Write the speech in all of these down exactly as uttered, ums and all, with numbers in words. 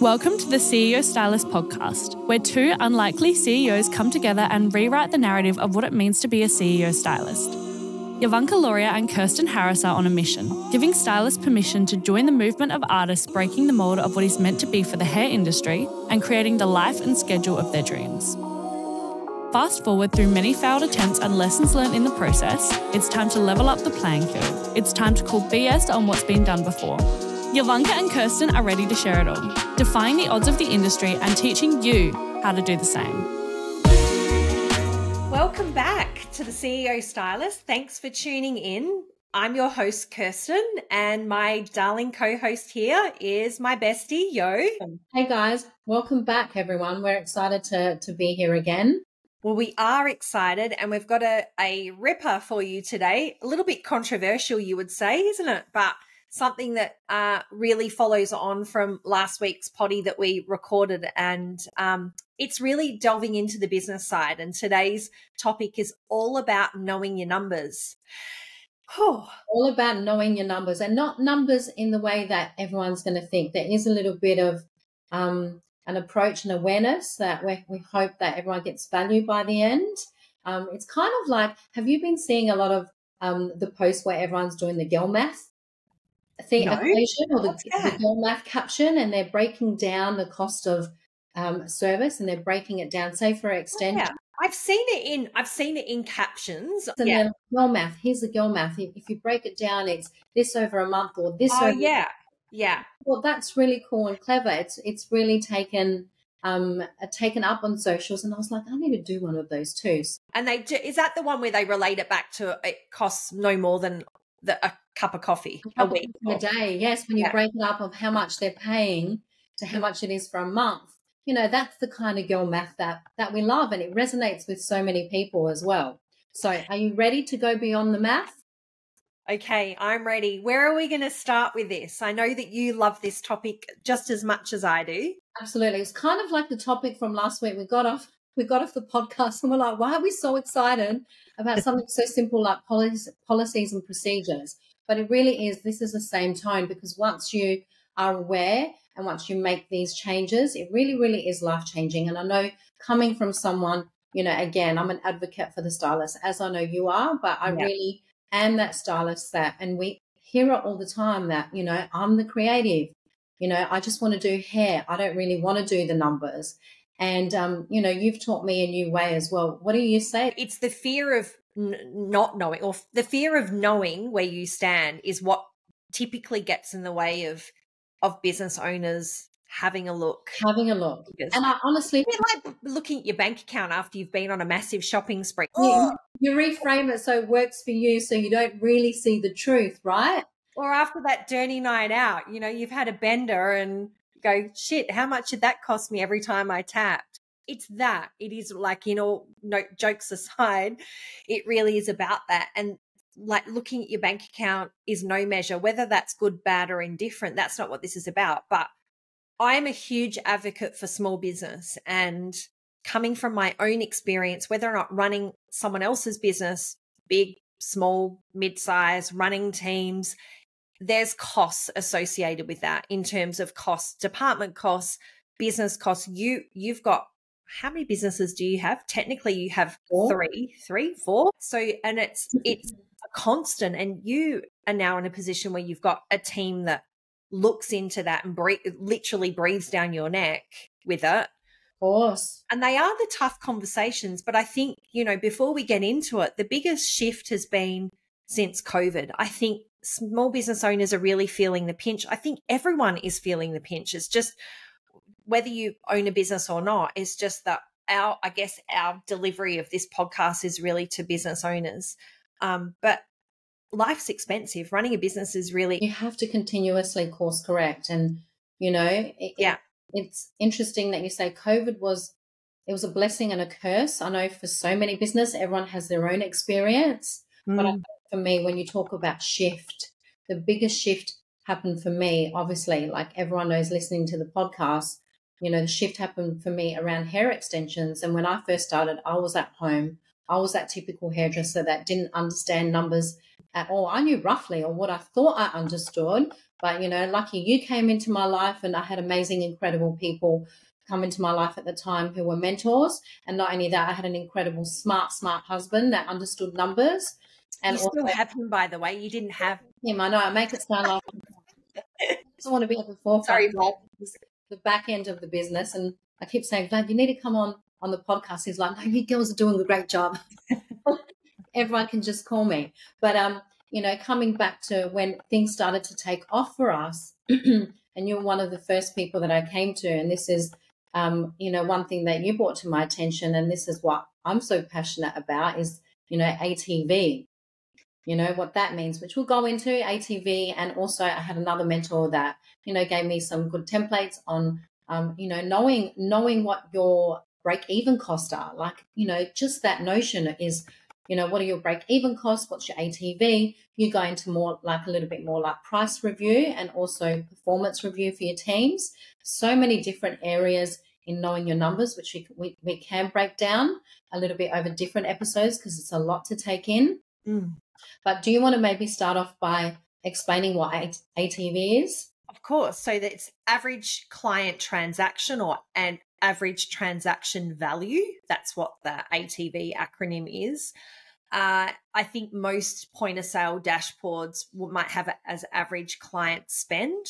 Welcome to the C E O Stylist Podcast, where two unlikely C E Os come together and rewrite the narrative of what it means to be a C E O stylist. Yovanka Loria and Kirsten Harris are on a mission, giving stylists permission to join the movement of artists breaking the mould of what is meant to be for the hair industry and creating the life and schedule of their dreams. Fast forward through many failed attempts and lessons learned in the process, it's time to level up the playing field. It's time to call B S on what's been done before. Yovanka and Kirsten are ready to share it all, defying the odds of the industry and teaching you how to do the same. Welcome back to the C E O Stylist. Thanks for tuning in. I'm your host, Kirsten, and my darling co-host here is my bestie, Yo. Hey guys, welcome back everyone. We're excited to, to be here again. Well, we are excited, and we've got a, a ripper for you today. A little bit controversial, you would say, isn't it? But something that uh, really follows on from last week's potty that we recorded, and um, it's really delving into the business side. And today's topic is all about knowing your numbers. Whew. All about knowing your numbers, and not numbers in the way that everyone's going to think. There is a little bit of um, an approach and awareness that we, we hope that everyone gets value by the end. Um, it's kind of like, have you been seeing a lot of um, the posts where everyone's doing the girl math? Thing, no. Equation, or the, the girl math caption, and they're breaking down the cost of um, service, and they're breaking it down. Say for extension, yeah. I've seen it in I've seen it in captions. And yeah. Then girl math. Here's the girl math. If, if you break it down, it's this over a month or this. Oh over yeah, a yeah. Well, that's really cool and clever. It's it's really taken um taken up on socials, and I was like, I need to do one of those too. And they do, is that the one where they relate it back to it costs no more than the. A, cup of coffee a, a week a day. Yes, when you yeah. break it up of how much they're paying to how much it is for a month, you know, that's the kind of girl math that that we love, and it resonates with so many people as well. So are you ready to go beyond the math? Okay, I'm ready. Where are we going to start with this? I know that you love this topic just as much as I do. Absolutely. It's kind of like the topic from last week. We got off we got off the podcast and we're like, why are we so excited about something so simple like policies, policies and procedures? But it really is, this is the same tone, because once you are aware and once you make these changes, it really, really is life-changing. And I know coming from someone, you know, again, I'm an advocate for the stylist, as I know you are, but I yeah. really am that stylist that, and we hear it all the time that, you know, I'm the creative, you know, I just want to do hair. I don't really want to do the numbers. And, um, you know, you've taught me a new way as well. What do you say? It's the fear of not knowing, or the fear of knowing where you stand, is what typically gets in the way of of business owners having a look having a look because and I honestly, it's like looking at your bank account after you've been on a massive shopping spree. You, you reframe it so it works for you, so you don't really see the truth, right? Or after that dirty night out, you know, you've had a bender and you go, shit, how much did that cost me every time I tapped? It's that. It is, like, you know, no jokes aside, it really is about that. And like looking at your bank account is no measure, whether that's good, bad or indifferent. That's not what this is about. But I'm a huge advocate for small business, and coming from my own experience, whether or not running someone else's business, big, small, mid-size, running teams, there's costs associated with that in terms of costs, department costs, business costs. You, you've got, how many businesses do you have? Technically you have four. three, three, four. So, and it's, it's a constant, and you are now in a position where you've got a team that looks into that and breathe, literally breathes down your neck with it. Of course. And they are the tough conversations, but I think, you know, before we get into it, the biggest shift has been since COVID. I think small business owners are really feeling the pinch. I think everyone is feeling the pinch. It's just, whether you own a business or not, it's just that our, I guess our delivery of this podcast is really to business owners. Um, but life's expensive. Running a business is really, you have to continuously course correct. And, you know, it, yeah, it, it's interesting that you say COVID was, it was a blessing and a curse. I know for so many business, everyone has their own experience. Mm. But I, for me, when you talk about shift, the biggest shift happened for me, obviously, like everyone knows listening to the podcast, you know, the shift happened for me around hair extensions. And when I first started, I was at home. I was that typical hairdresser that didn't understand numbers at all. I knew roughly, or what I thought I understood, but, you know, lucky you came into my life, and I had amazing, incredible people come into my life at the time who were mentors. And not only that, I had an incredible, smart, smart husband that understood numbers. And you still also have him, by the way. You didn't have him. I know. I make it sound like I just want to be at the forefront. Sorry, Vlad. The back end of the business. And I keep saying, Vlad, you need to come on on the podcast. He's like, no, you girls are doing a great job. Everyone can just call me. But, um, you know, coming back to when things started to take off for us, and you're one of the first people that I came to, and this is, um, you know, one thing that you brought to my attention, and this is what I'm so passionate about is, you know, A T V, you know, what that means, which we'll go into, A T V. And also I had another mentor that, you know, gave me some good templates on, um, you know, knowing knowing what your break-even costs are. Like, you know, just that notion is, you know, what are your break-even costs? What's your A T V? You go into more like a little bit more like price review and also performance review for your teams. So many different areas in knowing your numbers, which we, we, we can break down a little bit over different episodes because it's a lot to take in. Mm. But do you want to maybe start off by explaining what A T V is? Of course. So that's average client transaction or an average transaction value. That's what the A T V acronym is. Uh, I think most point of sale dashboards might have it as average client spend,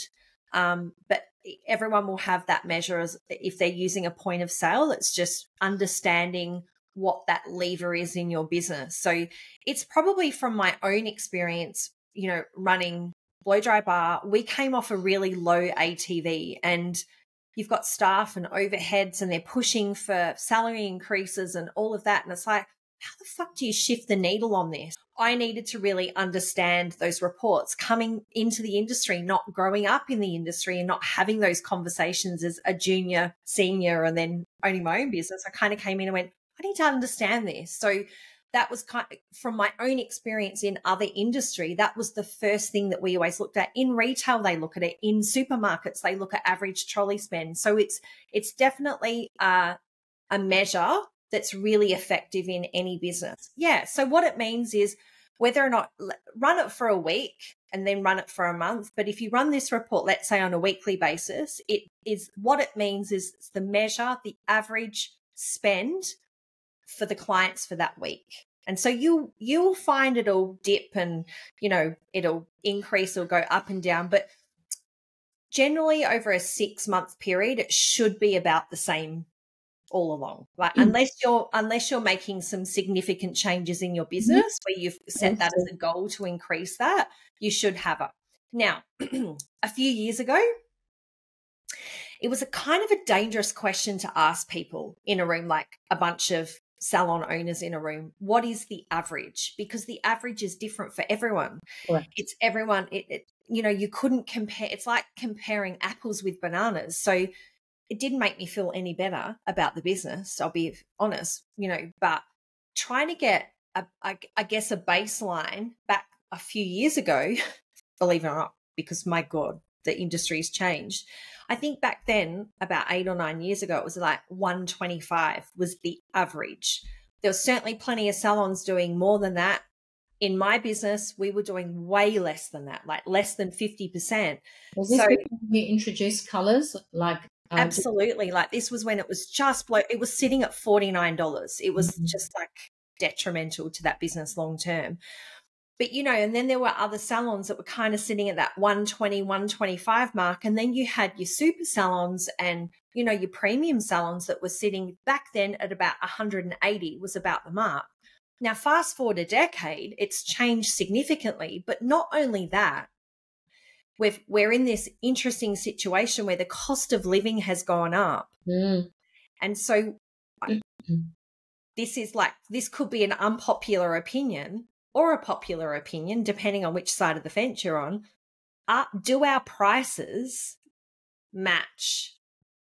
um, but everyone will have that measure as if they're using a point of sale. It's just understanding what that lever is in your business. So it's probably from my own experience, you know, running Blow Dry Bar, we came off a really low A T V, and you've got staff and overheads and they're pushing for salary increases and all of that. And it's like, how the fuck do you shift the needle on this? I needed to really understand those reports coming into the industry, not growing up in the industry and not having those conversations as a junior, senior, and then owning my own business. I kind of came in and went, I need to understand this. So that was kind of, from my own experience in other industry, that was the first thing that we always looked at. In retail, they look at it. In supermarkets, they look at average trolley spend. So it's it's definitely uh, a measure that's really effective in any business. Yeah. So what it means is whether or not run it for a week and then run it for a month. But if you run this report, let's say on a weekly basis, it is what it means is it's the measure, the average spend for the clients for that week. And so you, you'll find it'll dip and, you know, it'll increase or go up and down. But generally over a six month period, it should be about the same all along, right? Mm. Unless you're, unless you're making some significant changes in your business mm. where you've set that as a goal to increase that, you should have it. Now, a few years ago, it was a kind of a dangerous question to ask people in a room, like a bunch of salon owners in a room, what is the average? Because the average is different for everyone. Right. It's everyone, it, it, you know, you couldn't compare, it's like comparing apples with bananas. So it didn't make me feel any better about the business, I'll be honest, you know, but trying to get, a, I, I guess, a baseline back a few years ago, believe it or not, because my God, the industry's changed. I think back then, about eight or nine years ago, it was like one twenty-five was the average. There was certainly plenty of salons doing more than that. In my business, we were doing way less than that, like less than fifty percent. Was this when you introduced colors? Like, um, absolutely. Like this was when it was just, blow, it was sitting at forty-nine dollars. It was mm-hmm. just like detrimental to that business long term. But, you know, and then there were other salons that were kind of sitting at that one twenty, one twenty-five mark. And then you had your super salons and, you know, your premium salons that were sitting back then at about one hundred eighty was about the mark. Now, fast forward a decade, it's changed significantly. But not only that, we've, we're in this interesting situation where the cost of living has gone up. Mm. And so I, this is like, this could be an unpopular opinion, or a popular opinion, depending on which side of the fence you're on, are, do our prices match,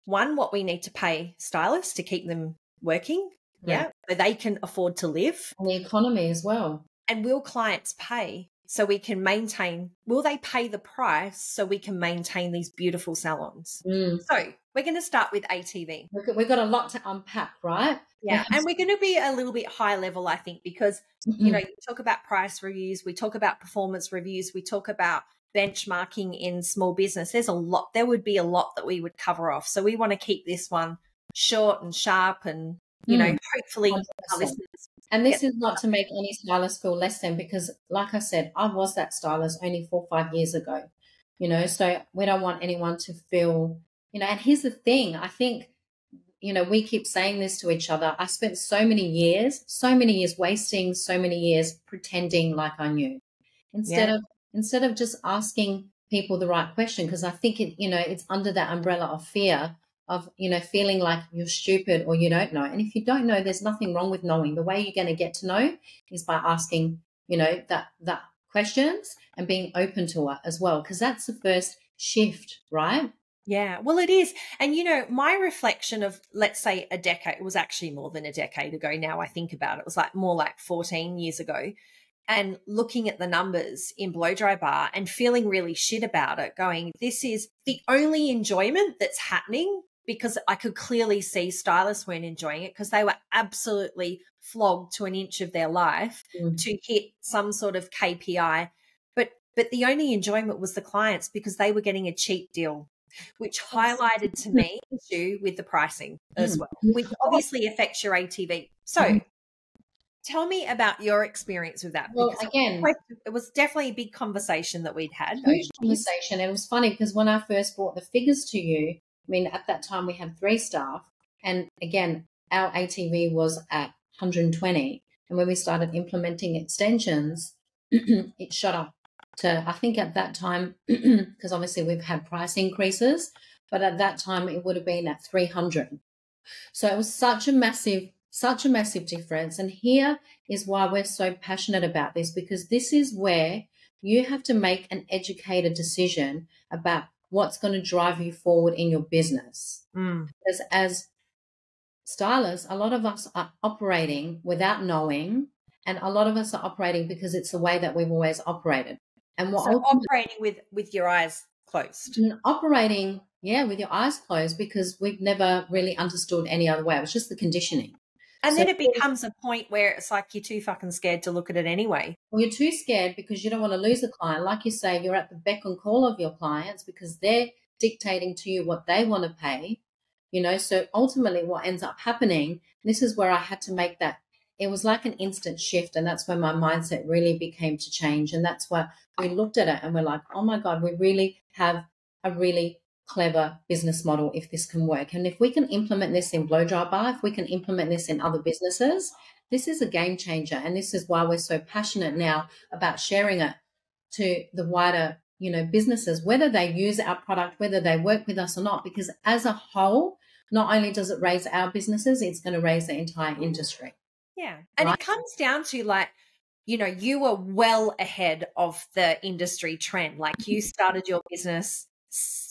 one, what we need to pay stylists to keep them working, right. yeah, so they can afford to live. And the economy as well. And will clients pay so we can maintain, will they pay the price so we can maintain these beautiful salons? Mm. So we're going to start with A T V. We've got a lot to unpack, right? Yeah. And we're going to be a little bit high level, I think, because, mm-hmm. you know, you talk about price reviews, we talk about performance reviews, we talk about benchmarking in small business. There's a lot, there would be a lot that we would cover off. So we want to keep this one short and sharp and, you mm. know, hopefully our listeners. And this is not to make any stylist feel less than, because like I said, I was that stylist only four or five years ago, you know, so we don't want anyone to feel, you know, and here's the thing, I think, you know, we keep saying this to each other. I spent so many years, so many years wasting so many years pretending like I knew instead yeah. of, instead of just asking people the right question. Because I think, it, you know, it's under that umbrella of fear of, you know, feeling like you're stupid or you don't know. And if you don't know, there's nothing wrong with knowing. The way you're going to get to know is by asking, you know, that, that questions and being open to it as well, because that's the first shift, right? Yeah, well, it is. And, you know, my reflection of, let's say, a decade, it was actually more than a decade ago now I think about it. It was like more like fourteen years ago. And looking at the numbers in Blow Dry Bar and feeling really shit about it, going, this is the only enjoyment that's happening, because I could clearly see stylists weren't enjoying it because they were absolutely flogged to an inch of their life mm-hmm. to hit some sort of K P I. But, but the only enjoyment was the clients, because they were getting a cheap deal, which highlighted to me an issue with the pricing as well, which obviously affects your A T V. So mm-hmm. tell me about your experience with that. Well, again, it was definitely a big conversation that we'd had. Huge conversation. And it was funny because when I first brought the figures to you, I mean, at that time we had three staff. And again, our A T V was at one hundred twenty. And when we started implementing extensions, it shot up to, I think at that time, because obviously we've had price increases, but at that time it would have been at three hundred. So it was such a massive Such a massive difference. And here is why we're so passionate about this, because this is where you have to make an educated decision about what's going to drive you forward in your business. Mm. Because as stylists, a lot of us are operating without knowing, and a lot of us are operating because it's the way that we've always operated. And what so operating with, with your eyes closed. Operating, yeah, with your eyes closed, because we've never really understood any other way. It was just the conditioning. And so then it becomes a point where it's like you're too fucking scared to look at it anyway. Well, you're too scared because you don't want to lose a client. Like you say, you're at the beck and call of your clients because they're dictating to you what they want to pay, you know. So ultimately what ends up happening, this is where I had to make that. It was like an instant shift, and that's when my mindset really became to change. And that's why we looked at it and we're like, oh, my God, we really have a really clever business model if this can work. And if we can implement this in Blow Dry Bar, if we can implement this in other businesses, this is a game changer. And this is why we're so passionate now about sharing it to the wider, you know, businesses, whether they use our product, whether they work with us or not, because as a whole, not only does it raise our businesses, it's going to raise the entire industry. Yeah. And right? It comes down to, like, you know, you were well ahead of the industry trend. Like, you started your business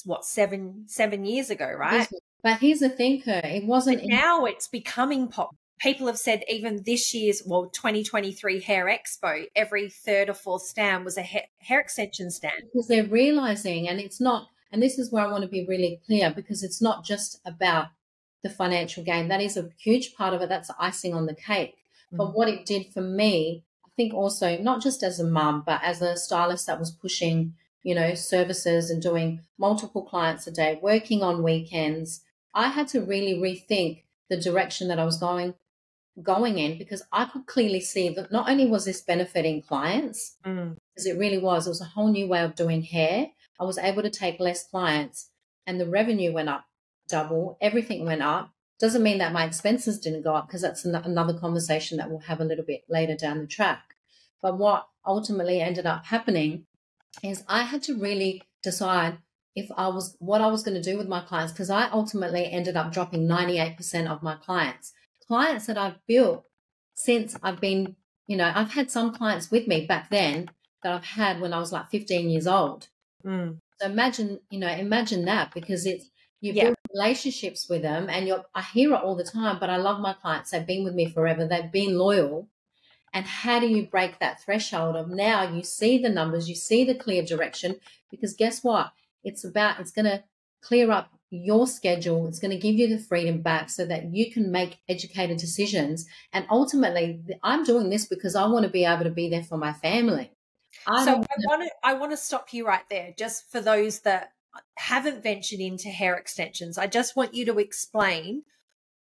what seven seven years ago, right? But here's the thing, Kerr, it wasn't. But now it's becoming pop. People have said even this year's, well, twenty twenty-three Hair Expo, every third or fourth stand was a hair, hair extension stand, because they're realizing, and it's not. And this is where I want to be really clear, because it's not just about the financial gain. That is a huge part of it. That's the icing on the cake. Mm-hmm. But what it did for me, I think, also not just as a mum, but as a stylist that was pushing, you know, services and doing multiple clients a day, working on weekends, I had to really rethink the direction that I was going going in, because I could clearly see that not only was this benefiting clients, mm. because it really was, it was a whole new way of doing hair. I was able to take less clients and the revenue went up double, everything went up. Doesn't mean that my expenses didn't go up, because that's another conversation that we'll have a little bit later down the track. But what ultimately ended up happening is I had to really decide if I was what I was going to do with my clients, because I ultimately ended up dropping ninety-eight percent of my clients, clients that I've built since I've been, you know, I've had some clients with me back then that I've had when I was like fifteen years old. Mm. So imagine, you know, imagine that, because it's, you yeah. build relationships with them, and you're, I hear it all the time, but I love my clients. They've been with me forever. They've been loyal. And how do you break that threshold of now you see the numbers, you see the clear direction, because guess what? It's about, it's going to clear up your schedule. It's going to give you the freedom back so that you can make educated decisions. And ultimately, I'm doing this because I want to be able to be there for my family. I'm so I want to, I want to stop you right there, just for those that haven't ventured into hair extensions. I just want you to explain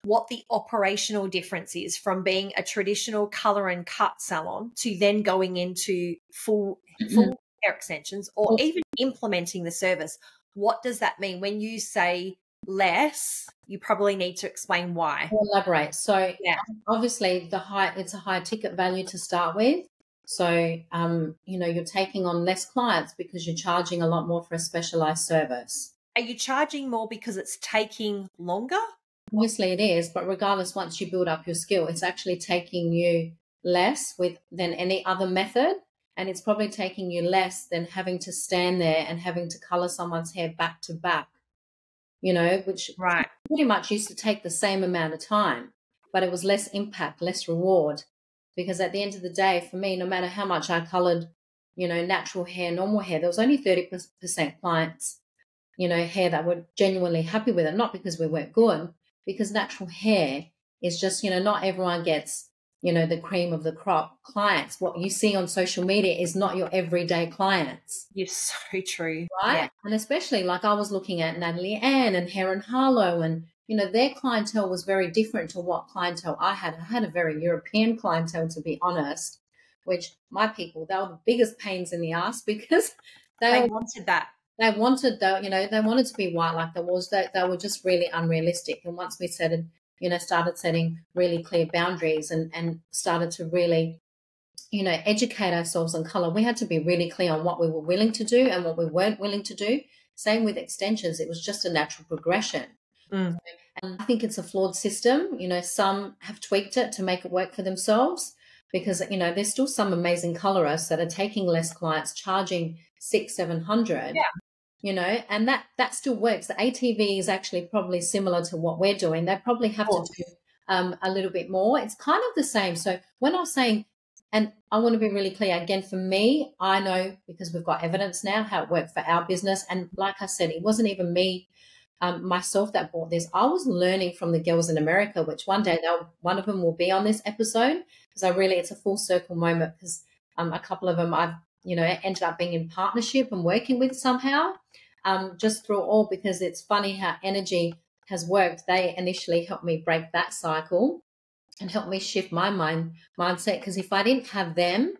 what the operational difference is from being a traditional color and cut salon to then going into full, full hair extensions, or even implementing the service. What does that mean? When you say less, you probably need to explain why. I'll elaborate. So yeah. Obviously the high, it's a high ticket value to start with. So, um, you know, you're taking on less clients because you're charging a lot more for a specialized service. Are you charging more because it's taking longer? Obviously it is, but regardless, once you build up your skill, it's actually taking you less with than any other method, and it's probably taking you less than having to stand there and having to color someone's hair back to back, you know, which right. pretty much used to take the same amount of time, but it was less impact, less reward, because at the end of the day, for me, no matter how much I colored, you know, natural hair, normal hair, there was only thirty percent clients, you know, hair that were genuinely happy with it, not because we weren't good. Because natural hair is just, you know, not everyone gets, you know, the cream of the crop clients. What you see on social media is not your everyday clients. You're so true. Right? Yeah. And especially like I was looking at Natalie Ann and Erin Harlow, and, you know, their clientele was very different to what clientele I had. I had a very European clientele, to be honest, which my people, they were the biggest pains in the ass because they, they wanted that. They wanted, though, you know, they wanted to be white like the walls. They, they were just really unrealistic. And once we started, you know, started setting really clear boundaries and, and started to really, you know, educate ourselves on colour, we had to be really clear on what we were willing to do and what we weren't willing to do. Same with extensions. It was just a natural progression. Mm. And I think it's a flawed system. You know, some have tweaked it to make it work for themselves because, you know, there's still some amazing colourists that are taking less clients, charging six, seven hundred. Yeah. You know, and that, that still works. The A T V is actually probably similar to what we're doing. They probably have to do um, a little bit more. It's kind of the same. So when I was saying, and I want to be really clear, again, for me, I know because we've got evidence now how it worked for our business. And like I said, it wasn't even me, um, myself that bought this. I was learning from the girls in America, which one day they'll, one of them will be on this episode because I really, it's a full circle moment because um, a couple of them I've, you know, ended up being in partnership and working with somehow, um, just through all, because it's funny how energy has worked. They initially helped me break that cycle and helped me shift my mind mindset, because if I didn't have them,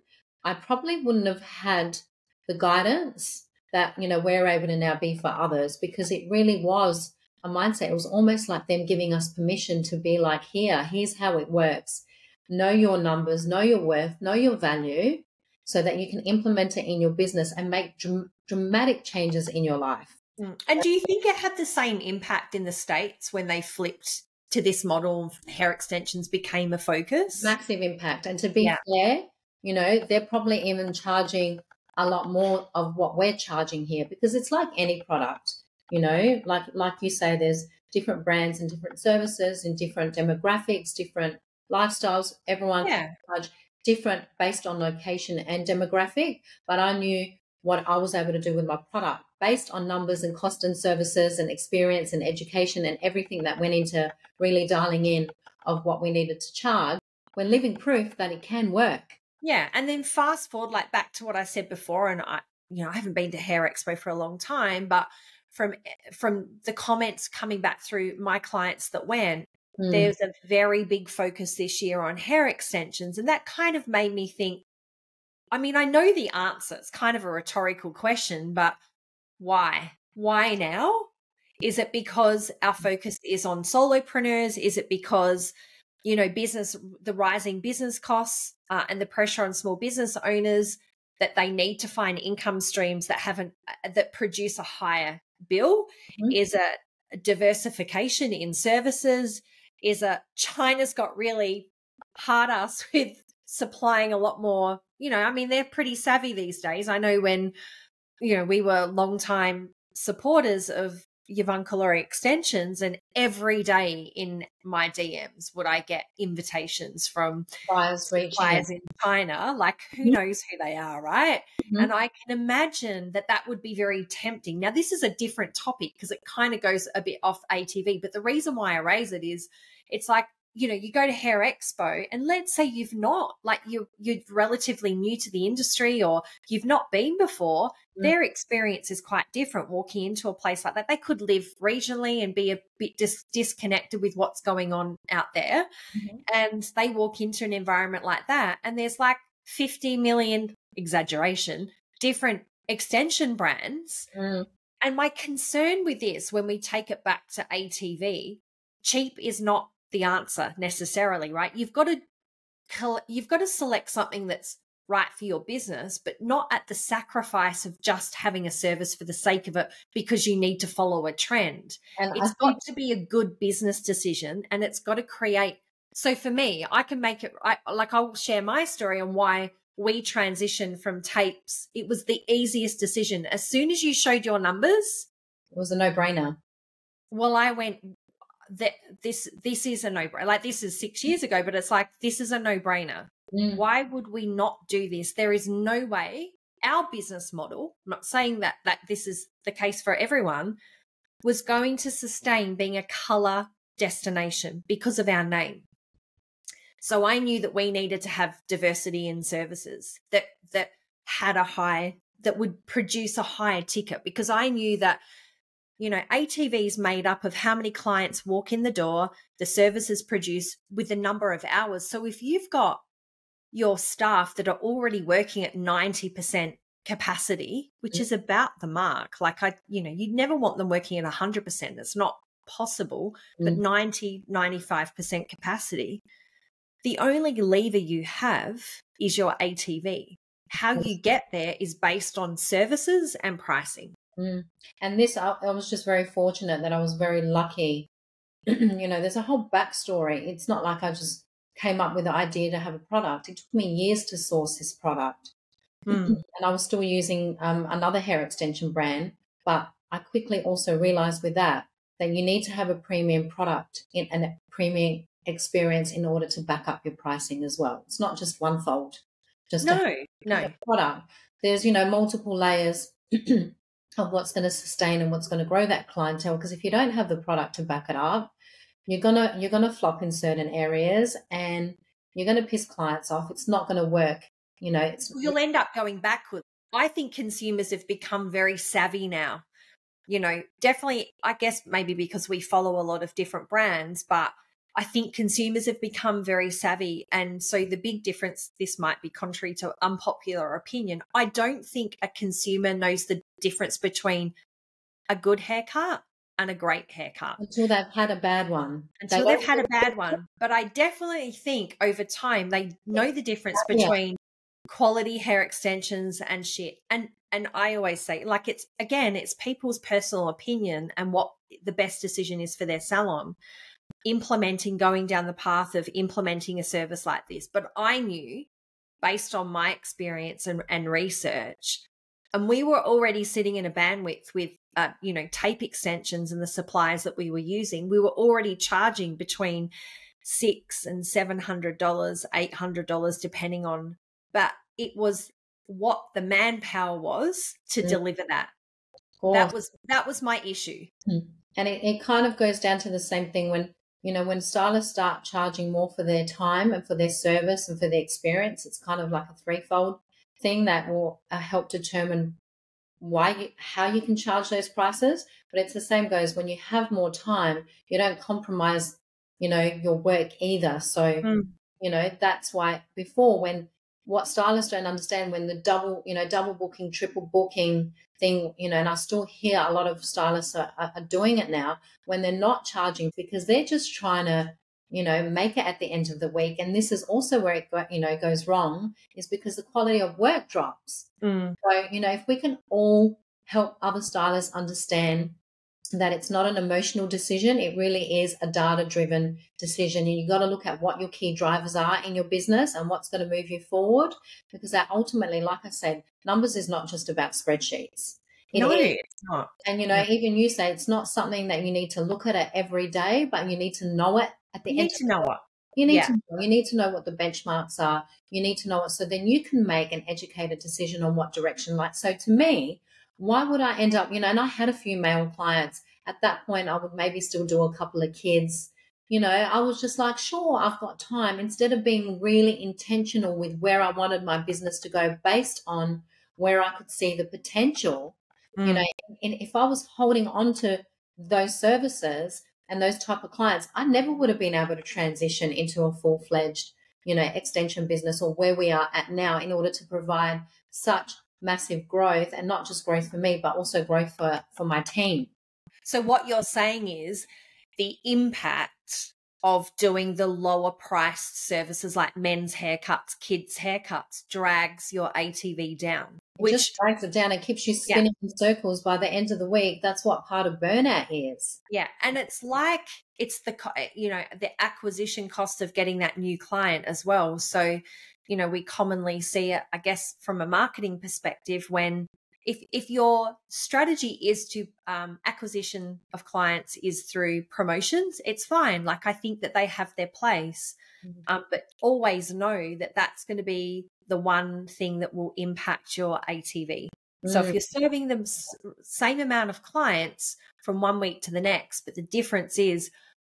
I probably wouldn't have had the guidance that, you know, we're able to now be for others, because it really was a mindset. It was almost like them giving us permission to be like, here, here's how it works. Know your numbers, know your worth, know your value, so that you can implement it in your business and make dr dramatic changes in your life. And do you think it had the same impact in the States when they flipped to this model of hair extensions became a focus? Massive impact. And to be yeah. fair, you know, they're probably even charging a lot more of what we're charging here, because it's like any product, you know, like, like you say, there's different brands and different services and different demographics, different lifestyles. Everyone yeah. can charge different based on location and demographic, but I knew what I was able to do with my product based on numbers and cost and services and experience and education and everything that went into really dialing in of what we needed to charge. We're living proof that it can work. Yeah. And then fast forward, like back to what I said before, and I, you know, I haven't been to Hair Expo for a long time, but from, from the comments coming back through my clients that went, there's a very big focus this year on hair extensions. And that kind of made me think, I mean, I know the answer. It's kind of a rhetorical question, but why? Why now? Is it because our focus is on solopreneurs? Is it because, you know, business, the rising business costs uh, and the pressure on small business owners that they need to find income streams that haven't, that produce a higher bill? Mm-hmm. Is it a diversification in services? Is a China's got really hard ass with supplying a lot more, you know, I mean, they're pretty savvy these days. I know when, you know, we were long time supporters of Yovanka Loria extensions, and every day in my D Ms would I get invitations from buyers in China, like who knows who they are, right? Mm-hmm. And I can imagine that that would be very tempting. Now, this is a different topic because it kind of goes a bit off A T V, but the reason why I raise it is it's like, you know, you go to Hair Expo and let's say you've not, like you're, you're relatively new to the industry or you've not been before, mm. their experience is quite different walking into a place like that. They could live regionally and be a bit dis disconnected with what's going on out there. Mm-hmm. And they walk into an environment like that and there's like fifty million, exaggeration, different extension brands. Mm. And my concern with this, when we take it back to A T V, cheap is not the answer necessarily, right? You've got to you've got to select something that's right for your business, but not at the sacrifice of just having a service for the sake of it because you need to follow a trend. And it's got to be a good business decision, and it's got to create. So for me, I can make it I, like I'll share my story on why we transitioned from tapes. It was the easiest decision. As soon as you showed your numbers, it was a no-brainer. Well, I went, that this this is a no-brainer. Like this is six years ago, but it's like this is a no-brainer. Mm. Why would we not do this? There is no way our business model, I'm not saying that that this is the case for everyone, was going to sustain being a color destination because of our name. So I knew that we needed to have diversity in services that that had a high that would produce a higher ticket, because I knew that, you know, A T V is made up of how many clients walk in the door, the services produce with the number of hours. So if you've got your staff that are already working at ninety percent capacity, which is about the mark, like I, you know, you'd never want them working at one hundred percent. That's not possible, but mm. ninety, ninety-five percent capacity. The only lever you have is your A T V. How you get there is based on services and pricing. Mm. And this, I, I was just very fortunate that I was very lucky. You know, there's a whole backstory. It's not like I just came up with the idea to have a product. It took me years to source this product. Mm. And I was still using um, another hair extension brand, but I quickly also realized with that, that you need to have a premium product in, and a premium experience in order to back up your pricing as well. It's not just one fold. Just no, a, no. A product. There's, you know, multiple layers of what's going to sustain and what's going to grow that clientele, because if you don't have the product to back it up, you're gonna you're gonna flop in certain areas and you're gonna piss clients off. It's not going to work. You know, it's you'll end up going backwards. I think consumers have become very savvy now. You know, definitely, I guess maybe because we follow a lot of different brands, but I think consumers have become very savvy. And so the big difference, this might be contrary to unpopular opinion, I don't think a consumer knows the difference between a good haircut and a great haircut. Until they've had a bad one. Until they they've had a bad one. But I definitely think over time they know the difference between yeah. quality hair extensions and shit. And and I always say, like, it's, again, it's people's personal opinion and what the best decision is for their salon. Implementing, going down the path of implementing a service like this. But I knew, based on my experience and, and research, and we were already sitting in a bandwidth with, uh, you know, tape extensions and the suppliers that we were using, we were already charging between six and seven hundred dollars, eight hundred dollars, depending on, but it was what the manpower was to mm. deliver that. That was, that was my issue. Mm. And it, it kind of goes down to the same thing when, you know, when stylists start charging more for their time and for their service and for their experience, it's kind of like a threefold thing that will help determine why you, how you can charge those prices. But it's the same goes when you have more time, you don't compromise, you know, your work either. So, mm. you know, that's why before when what stylists don't understand when the double, you know, double booking, triple booking thing, you know, and I still hear a lot of stylists are, are doing it now when they're not charging because they're just trying to, you know, make it at the end of the week. And this is also where it, you know, goes wrong is because the quality of work drops. Mm. So, you know, if we can all help other stylists understand that it's not an emotional decision, it really is a data-driven decision. And you've got to look at what your key drivers are in your business and what's going to move you forward, because that ultimately, like I said, numbers is not just about spreadsheets. It no, is. It's not. And, you know, yeah. even you say it's not something that you need to look at it every day, but you need to know it at the end. You need to know it. You need, yeah. to know, you need to know what the benchmarks are. You need to know it. So then you can make an educated decision on what direction. Like, so to me, why would I end up, you know, and I had a few male clients. At that point, I would maybe still do a couple of kids. You know, I was just like, sure, I've got time. Instead of being really intentional with where I wanted my business to go based on where I could see the potential, mm. you know, and if I was holding on to those services and those type of clients, I never would have been able to transition into a full-fledged, you know, extension business or where we are at now in order to provide such massive growth, and not just growth for me, but also growth for, for my team. So what you're saying is the impact of doing the lower priced services like men's haircuts, kids' haircuts, drags your A T V down. It which just drags it down and keeps you spinning yeah. in circles by the end of the week. That's what part of burnout is. Yeah, and it's like it's the, you know, the acquisition cost of getting that new client as well. So, you know, we commonly see it, I guess, from a marketing perspective when If, if your strategy is to um, acquisition of clients is through promotions, it's fine. Like I think that they have their place, mm-hmm. um, but always know that that's going to be the one thing that will impact your A T V. Mm-hmm. So if you're serving the same amount of clients from one week to the next, but the difference is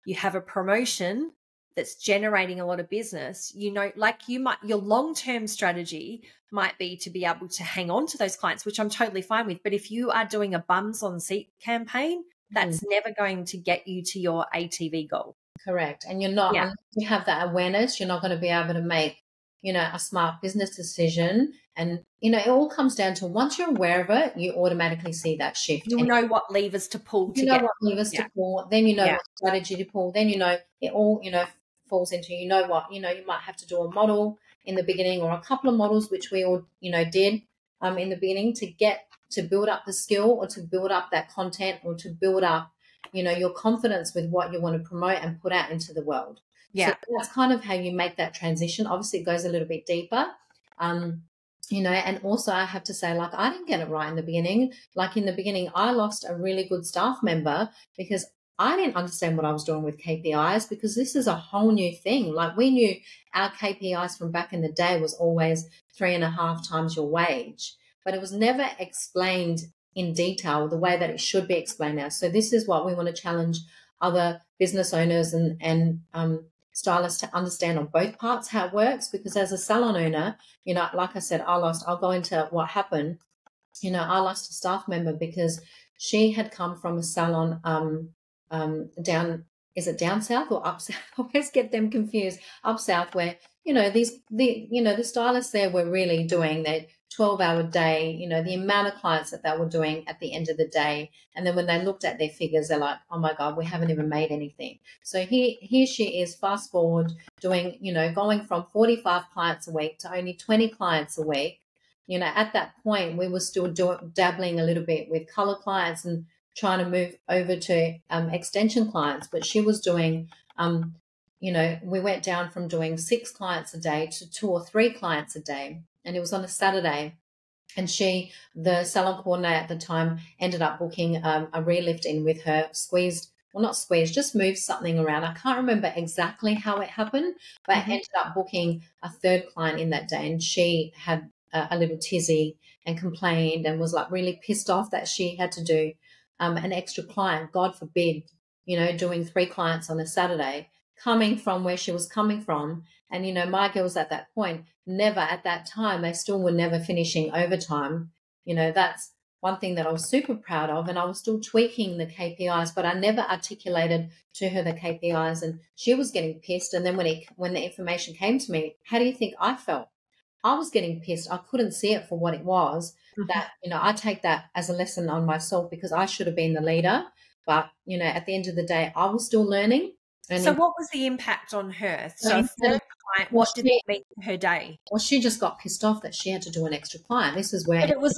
you have a promotion that's generating a lot of business, you know, like you might, your long-term strategy might be to be able to hang on to those clients, which I'm totally fine with. But if you are doing a bums on seat campaign, that's mm. never going to get you to your A T V goal. Correct. And you're not, yeah. you have that awareness, you're not going to be able to make, you know, a smart business decision. And, you know, it all comes down to once you're aware of it, you automatically see that shift. You know what levers to pull. You know what levers to pull. Then you know what strategy to pull. Then, you know, it all, you know, falls into, you know what, you know, you might have to do a model in the beginning or a couple of models, which we all, you know, did um, in the beginning to get, to build up the skill or to build up that content or to build up, you know, your confidence with what you want to promote and put out into the world. Yeah. So that's kind of how you make that transition. Obviously it goes a little bit deeper, um, you know, and also I have to say, like, I didn't get it right in the beginning. Like in the beginning, I lost a really good staff member because I didn't understand what I was doing with K P Is, because this is a whole new thing. Like we knew our K P Is from back in the day was always three and a half times your wage, but it was never explained in detail the way that it should be explained now. So this is what we want to challenge other business owners and, and um, stylists to understand on both parts how it works, because as a salon owner, you know, like I said, I lost, I'll go into what happened. You know, I lost a staff member because she had come from a salon um, Um, down, is it down south or up south? I always get them confused. Up south, where, you know, these, the, you know, the stylists there were really doing their twelve hour day, you know, the amount of clients that they were doing at the end of the day. And then when they looked at their figures, they're like, oh my God, we haven't even made anything. So here, here she is, fast forward, doing, you know, going from forty-five clients a week to only twenty clients a week. You know, at that point, we were still do- dabbling a little bit with color clients and trying to move over to um, extension clients, but she was doing, um, you know, we went down from doing six clients a day to two or three clients a day, and it was on a Saturday. And she, the salon coordinator at the time, ended up booking um, a re-lift in with her, squeezed, well, not squeezed, just moved something around. I can't remember exactly how it happened, but mm-hmm. ended up booking a third client in that day, and she had a, a little tizzy and complained and was like really pissed off that she had to do Um, an extra client, God forbid, you know, doing three clients on a Saturday, coming from where she was coming from. And, you know, my girls at that point, never at that time, they still were never finishing overtime. You know, that's one thing that I was super proud of. And I was still tweaking the K P Is, but I never articulated to her the K P Is, and she was getting pissed. And then when it, when the information came to me, how do you think I felt? I was getting pissed. I couldn't see it for what it was. Mm-hmm. That, you know, I take that as a lesson on myself, because I should have been the leader. But, you know, at the end of the day, I was still learning. And so it, what was the impact on her? So third client, what did it mean to her day? Well, she just got pissed off that she had to do an extra client. This is where... But it was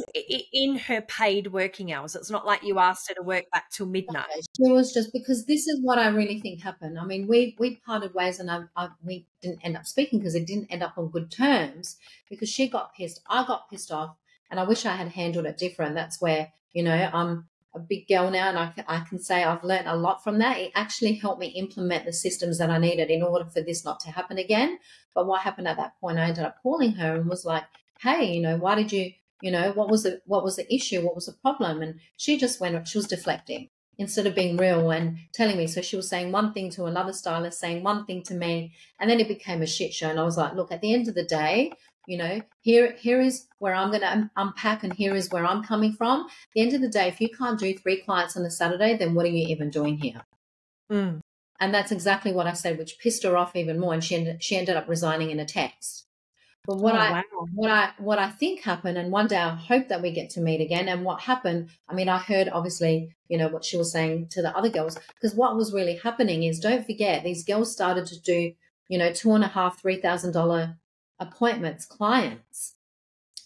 in her paid working hours. It's not like you asked her to work back till midnight. She was just... Because this is what I really think happened. I mean, we we parted ways, and I, I, we didn't end up speaking because it didn't end up on good terms, because she got pissed. I got pissed off. And I wish I had handled it different. That's where, you know, I'm a big girl now, and I, I can say I've learned a lot from that. It actually helped me implement the systems that I needed in order for this not to happen again. But what happened at that point, I ended up calling her and was like, hey, you know, why did you, you know, what was the, what was the issue? What was the problem? And she just went, she was deflecting instead of being real and telling me. So she was saying one thing to another stylist, saying one thing to me. And then it became a shit show. And I was like, look, at the end of the day, you know, here, here is where I'm going to unpack, and here is where I'm coming from. At the end of the day, if you can't do three clients on a Saturday, then what are you even doing here? Mm. And that's exactly what I said, which pissed her off even more. And she ended, she ended up resigning in a text. But what oh, I, wow. what I, what I think happened, and one day I hope that we get to meet again. And what happened, I mean, I heard obviously, you know, what she was saying to the other girls, because what was really happening is, don't forget, these girls started to do, you know, two and a half, three thousand dollar appointments, clients.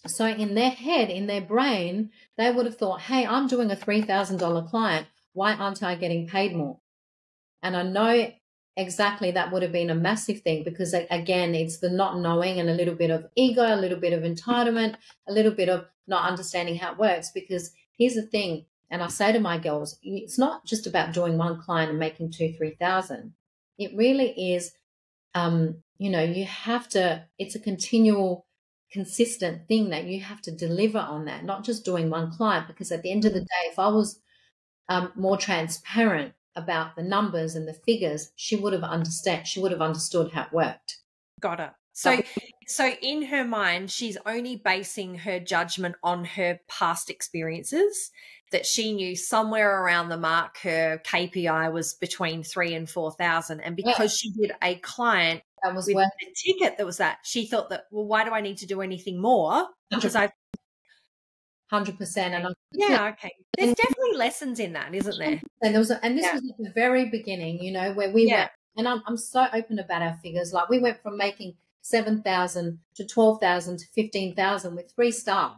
So in their head, in their brain, they would have thought, hey, I'm doing a three thousand dollar client. Why aren't I getting paid more? And I know exactly that would have been a massive thing, because again, it's the not knowing and a little bit of ego, a little bit of entitlement, a little bit of not understanding how it works. Because here's the thing, and I say to my girls, it's not just about doing one client and making two, three thousand. It really is, um, you know, you have to, it's a continual, consistent thing that you have to deliver on that, not just doing one client. Because at the end of the day, if I was um, more transparent about the numbers and the figures, she would have understood, she would have understood how it worked. Got it. So, so in her mind, she's only basing her judgment on her past experiences, that she knew somewhere around the mark her K P I was between three and four thousand. And because yeah. she did a client, that was worth the ticket that was that. She thought that, well, why do I need to do anything more? Because I've one hundred percent. And I'm, yeah, okay. There's definitely lessons in that, isn't there? And there was, a, and this yeah. was at the very beginning, you know, where we yeah. went, and I'm I'm so open about our figures. Like, we went from making seven thousand to twelve thousand to fifteen thousand with three staff.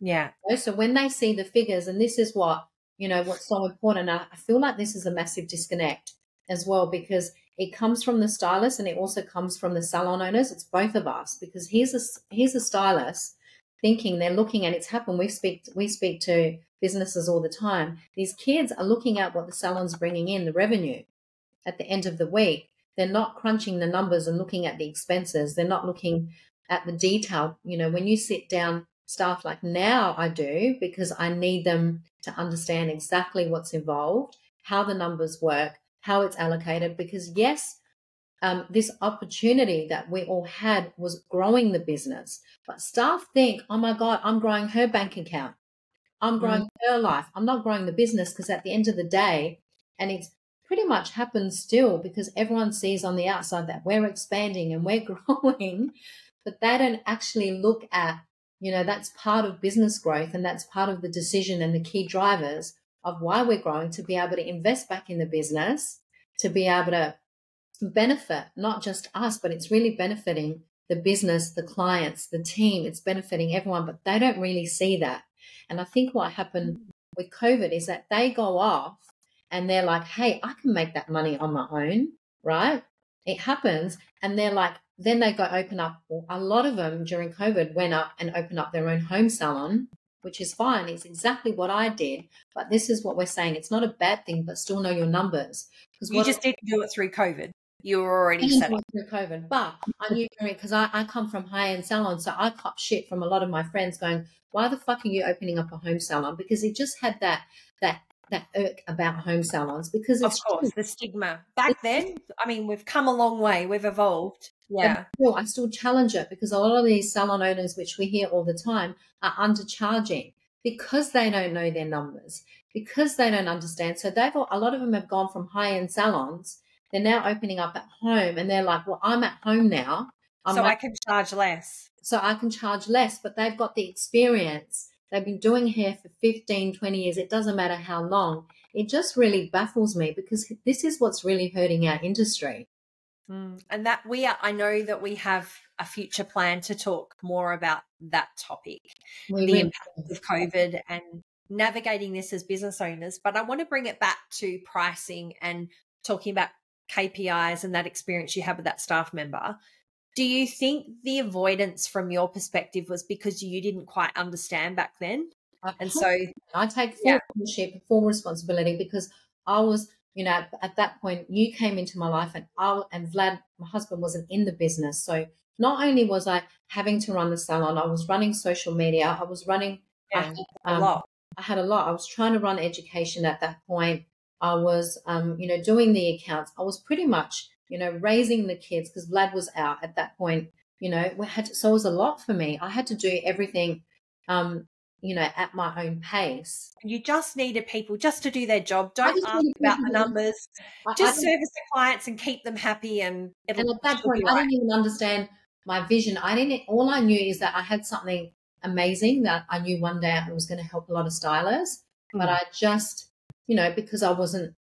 Yeah. You know? So when they see the figures, and this is what, you know, what's so important. I, I feel like this is a massive disconnect as well, because it comes from the stylist and it also comes from the salon owners. It's both of us, because here's a, here's a stylist thinking they're looking, and it's happened. We speak, we speak to businesses all the time. These kids are looking at what the salon's bringing in, the revenue at the end of the week. They're not crunching the numbers and looking at the expenses. They're not looking at the detail. You know, when you sit down, staff like now I do, because I need them to understand exactly what's involved, how the numbers work, how it's allocated. Because yes, um, this opportunity that we all had was growing the business, but staff think, oh my God, I'm growing her bank account. I'm growing mm-hmm. her life. I'm not growing the business. Because at the end of the day, and it's pretty much happens still, because everyone sees on the outside that we're expanding and we're growing, but they don't actually look at, you know, that's part of business growth, and that's part of the decision and the key drivers of why we're growing, to be able to invest back in the business, to be able to benefit not just us, but it's really benefiting the business, the clients, the team. It's benefiting everyone, but they don't really see that. And I think what happened with COVID is that they go off and they're like, hey, I can make that money on my own, right? It happens. And they're like, then they go open up. Well, a lot of them during COVID went up and opened up their own home salon, which is fine. It's exactly what I did. But this is what we're saying. It's not a bad thing, but still know your numbers. Because you just didn't do it through COVID. You were already set up through COVID. But I knew during, because I, I come from high-end salons, so I cop shit from a lot of my friends going, why the fuck are you opening up a home salon? Because it just had that that that irk about home salons. Because it's, of course, true. The stigma. Back it's, then, I mean, we've come a long way. We've evolved. Yeah. Still, I still challenge it, because a lot of these salon owners, which we hear all the time, are undercharging because they don't know their numbers, because they don't understand. So they've all, a lot of them have gone from high-end salons. They're now opening up at home, and they're like, well, I'm at home now. I'm so like, I can charge less. So I can charge less, but they've got the experience. They've been doing hair for fifteen, twenty years. It doesn't matter how long. It just really baffles me, because this is what's really hurting our industry. Mm, and that we are, I know that we have a future plan to talk more about that topic, we the really impact do. Of COVID and navigating this as business owners. But I want to bring it back to pricing and talking about K P Is and that experience you had with that staff member. Do you think the avoidance from your perspective was because you didn't quite understand back then? And so I take full yeah. ownership, full responsibility, because I was, you know, at, at that point you came into my life, and I and Vlad, my husband, wasn't in the business. So not only was I having to run the salon, I was running social media, I was running yeah, I had, um, a lot. I had a lot. I was trying to run education at that point. I was, um, you know, doing the accounts. I was pretty much, you know, raising the kids because Vlad was out at that point. You know, we had to, so it was a lot for me. I had to do everything. Um, you know, at my own pace. You just needed people just to do their job. Don't ask about the numbers. I, just I service the clients and keep them happy. And, and at that point, I right. didn't even understand my vision. I didn't, all I knew is that I had something amazing that I knew one day it was going to help a lot of stylists. Mm. But I just, you know, because I wasn't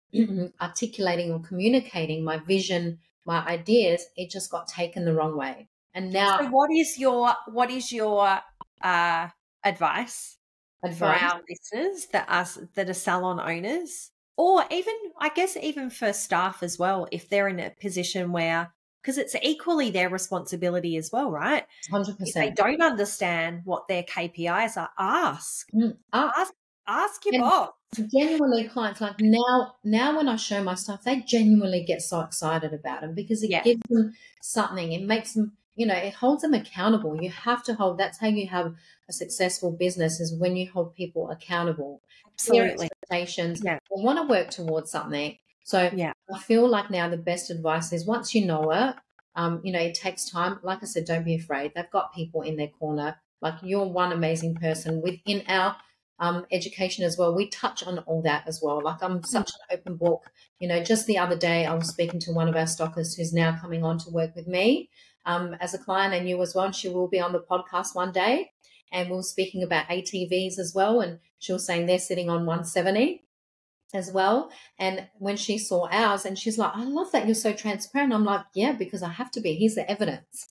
articulating or communicating my vision, my ideas, it just got taken the wrong way. And now. So what is your, what is your, uh, Advice, advice for our listeners that are, that are salon owners, or even, I guess, even for staff as well, if they're in a position where, because it's equally their responsibility as well, right? one hundred percent. If they don't understand what their K P Is are, ask. Mm, ask. Ask, ask your boss. Genuinely, clients, like now, now when I show my stuff, they genuinely get so excited about them because it yeah. gives them something. It makes them, you know, it holds them accountable. You have to hold, that's how you have a successful business, is when you hold people accountable. Absolutely. Their expectations. Yeah. They want to work towards something. So yeah. I feel like now the best advice is once you know it, um, you know, it takes time. Like I said, don't be afraid. They've got people in their corner. Like you're one amazing person within our um, education as well. We touch on all that as well. Like I'm such an open book. You know, just the other day I was speaking to one of our stockers who's now coming on to work with me. Um, as a client, and you as well, and she will be on the podcast one day, and we were speaking about A T Vs as well, and she was saying they're sitting on one seventy as well, and when she saw ours, and she's like, I love that you're so transparent. I'm like, yeah, because I have to be. Here's the evidence.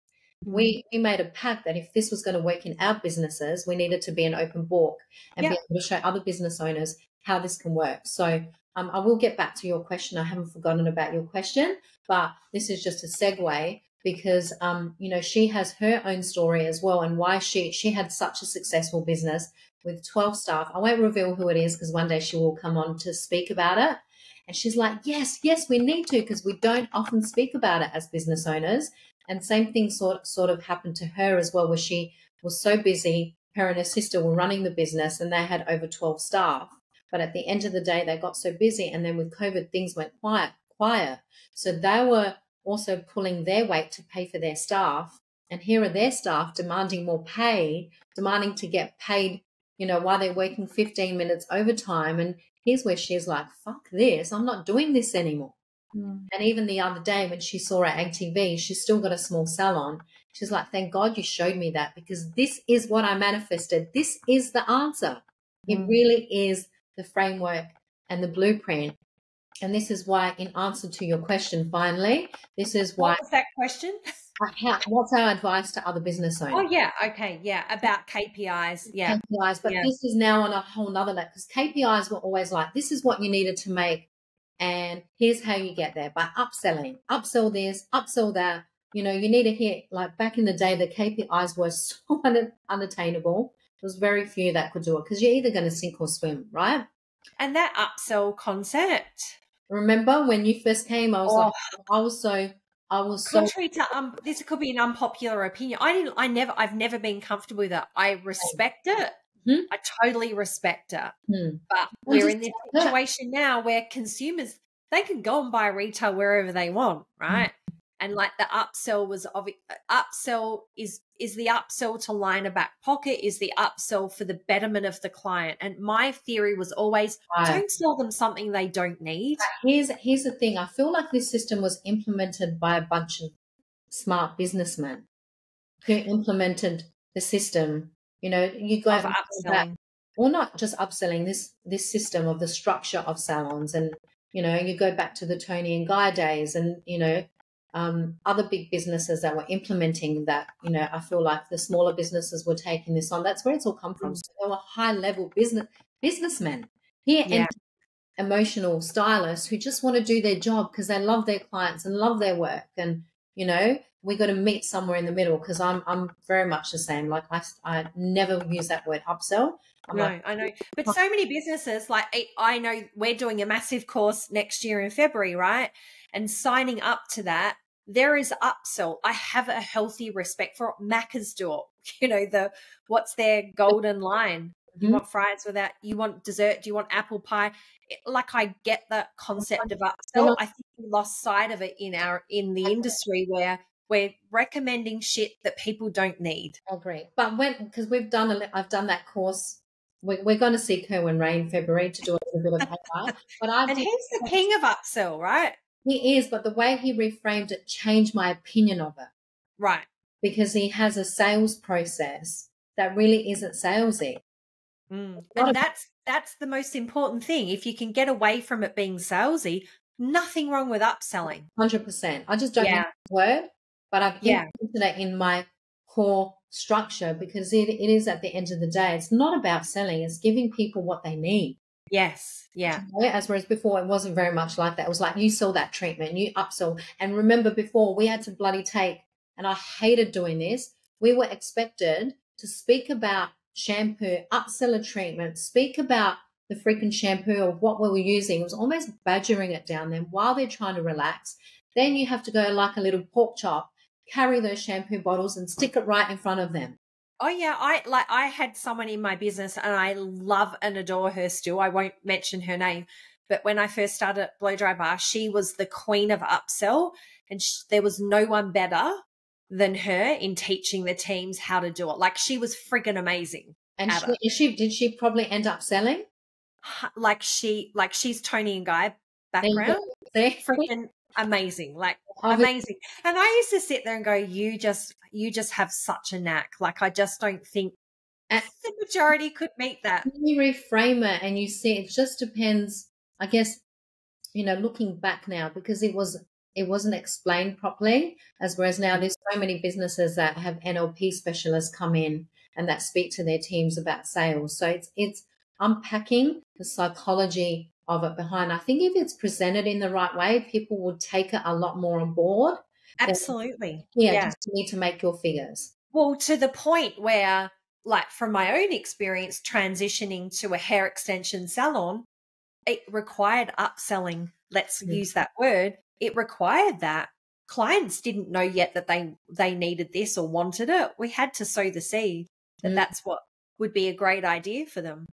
We, we made a pact that if this was going to work in our businesses, we needed to be an open book and yeah. be able to show other business owners how this can work. So um, I will get back to your question. I haven't forgotten about your question, but this is just a segue. Because, um, you know, she has her own story as well, and why she, she had such a successful business with twelve staff. I won't reveal who it is because one day she will come on to speak about it. And she's like, yes, yes, we need to, because we don't often speak about it as business owners. And same thing sort, sort of happened to her as well, where she was so busy. Her and her sister were running the business, and they had over twelve staff. But at the end of the day, they got so busy. And then with COVID, things went quiet, quiet. So they were also pulling their weight to pay for their staff. And here are their staff demanding more pay, demanding to get paid, you know, while they're working fifteen minutes overtime. And here's where she's like, fuck this, I'm not doing this anymore. Mm. And even the other day when she saw her A T V, she's still got a small salon. She's like, thank God you showed me that, because this is what I manifested. This is the answer. Mm. It really is the framework and the blueprint. And this is why, in answer to your question, finally, this is why. What was that question? What's our advice to other business owners? Oh, yeah. Okay. Yeah. About K P Is. Yeah. K P Is. But yeah. this is now on a whole nother level, because K P Is were always like, this is what you needed to make, and here's how you get there by upselling. Upsell this, upsell that. You know, you need to hit, like back in the day, the K P Is were so unattainable. There was very few that could do it, because you're either going to sink or swim, right? And that upsell concept. Remember when you first came, I was oh, like, I was so, I was contrary so. To, um, this could be an unpopular opinion. I didn't, I never, I've never been comfortable with that. I respect it. Hmm? I totally respect it. Hmm. But we're I'll just in this situation that. Now where consumers, they can go and buy retail wherever they want, right? Hmm. And like the upsell was, obvi- upsell is, is the upsell to line a back pocket, is the upsell for the betterment of the client. And my theory was always, right. don't sell them something they don't need. Here's, here's the thing. I feel like this system was implemented by a bunch of smart businessmen who implemented the system. You know, you go out upselling. Or not just upselling, this, this system of the structure of salons. And, you know, you go back to the Tony and Guy days and, you know, Um, other big businesses that were implementing that, you know, I feel like the smaller businesses were taking this on. That's where it's all come from. So there were high-level business businessmen here yeah. and emotional stylists who just want to do their job because they love their clients and love their work. And, you know, we got to meet somewhere in the middle, because I'm I'm very much the same. Like I I never use that word upsell. I'm no, like, I know, but so many businesses, like I, I know we're doing a massive course next year in February, right? And signing up to that, there is upsell. I have a healthy respect for it. Macca's do it. You know, the what's their golden line? You mm-hmm. want fries with that? You want dessert? Do you want apple pie? It, like I get the concept of upsell. I think we lost sight of it in our in the industry where we're recommending shit that people don't need. I agree. But when, because we've done, a, I've done that course. We're, we're going to see Kerwin Ray in February to do a little bit of paper. But I've and he's the king of upsell, right? He is, but the way he reframed it changed my opinion of it. Right. Because he has a sales process that really isn't salesy. Mm. And that's, that's the most important thing. If you can get away from it being salesy, nothing wrong with upselling. one hundred percent. I just don't yeah. know the word. But I've yeah. implemented it in my core structure, because it, it is, at the end of the day, it's not about selling. It's giving people what they need. Yes. Yeah. As whereas before it wasn't very much like that. It was like, you sell that treatment, you upsell. And remember, before we had to bloody take, and I hated doing this, we were expected to speak about shampoo, upsell a treatment, speak about the freaking shampoo or what we were using. It was almost badgering it down them while they're trying to relax. Then you have to go like a little pork chop, carry those shampoo bottles and stick it right in front of them. Oh yeah, I like I had someone in my business, and I love and adore her still. I won't mention her name, but when I first started at Blow Dry Bar, she was the queen of upsell, and she, there was no one better than her in teaching the teams how to do it. Like she was freaking amazing. And she, she did she probably end up selling? Like she like she's Tony and Guy background. Freaking amazing, like amazing. And I used to sit there and go, you just you just have such a knack. Like I just don't think and the majority could meet that. You reframe it and you see it just depends, I guess, you know, looking back now, because it was it wasn't explained properly, as whereas now there's so many businesses that have N L P specialists come in and that speak to their teams about sales. So it's it's unpacking the psychology of it behind. I think if it's presented in the right way, people will take it a lot more on board. Absolutely. Than, yeah, yeah. Just need to make your figures. Well, to the point where, like from my own experience, transitioning to a hair extension salon, it required upselling. Let's mm. use that word. It required that. Clients didn't know yet that they they needed this or wanted it. We had to sow the seed that mm. that's what would be a great idea for them.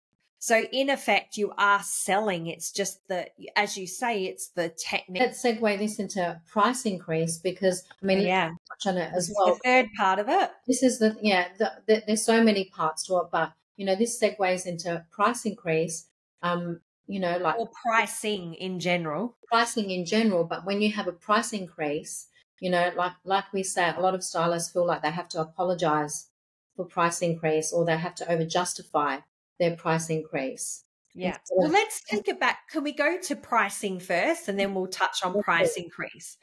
So in effect, you are selling. It's just the, as you say, it's the technique. Let's segue this into price increase, because I mean, yeah, touch on it as this well. The third part of it. This is the yeah. The, the, there's so many parts to it, but you know, this segues into price increase. Um, you know, like or pricing in general. Pricing in general, but when you have a price increase, you know, like like we say, a lot of stylists feel like they have to apologize for price increase, or they have to over justify their price increase. Yeah. Well, let's take it back. Can we go to pricing first, and then we'll touch on price increase?